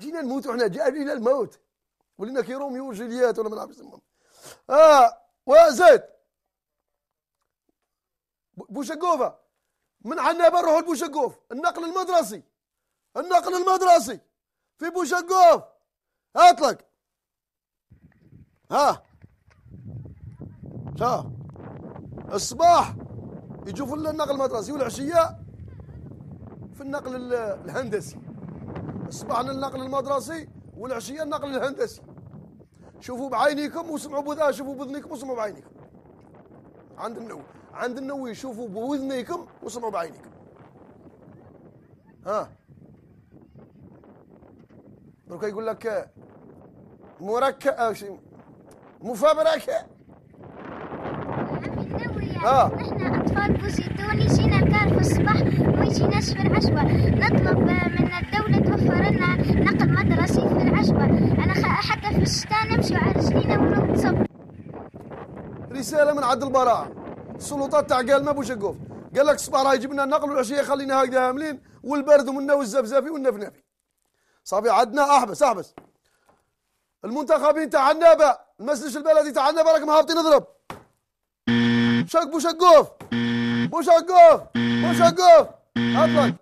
جينا نموت وحنا جاهلين الموت، ولينا كي روميو وجولييت ولا ما نعرف يسموهم. وزيد بوشقوفة من عنابة نروحوا لبوشقوف، النقل المدرسي، النقل المدرسي في بوشقوف اطلق. ها شا الصباح يجوا في النقل المدرسي والعشية في النقل الهندسي. الصباح النقل المدرسي والعشية النقل الهندسي. شوفوا بعينيكم وسمعوا بذا، شوفوا بأذنيكم وسمعوا بعينيكم. عند النووي، عند النووي شوفوا بأذنيكم وسمعوا بعينيكم. ها دركا يقول لك مركب شيء مفبركة. نحن أطفال بوزيدوني جينا كار في الصباح وما يجيناش في العشوة، نطلب من الدولة توفر لنا نقل مدرسي في العشوة. أنا حتى في الشتاء نمشي على رجلينا ونروح نصب. رسالة من عبد البراء، السلطات تاع قالنا بوشقوف، قال لك الصباح راه يجيب لنا النقل والعشية خلينا هكذا هاملين والبرد ومنا والزفزافي والنفنافي. صافي عندنا أحبس أحبس. المنتخبين تاع عنابة، المسلش البلدي تاع عنابة راكم هابطين اضرب. شاك بوشقوف بوشقوف بوشقوف اطلق.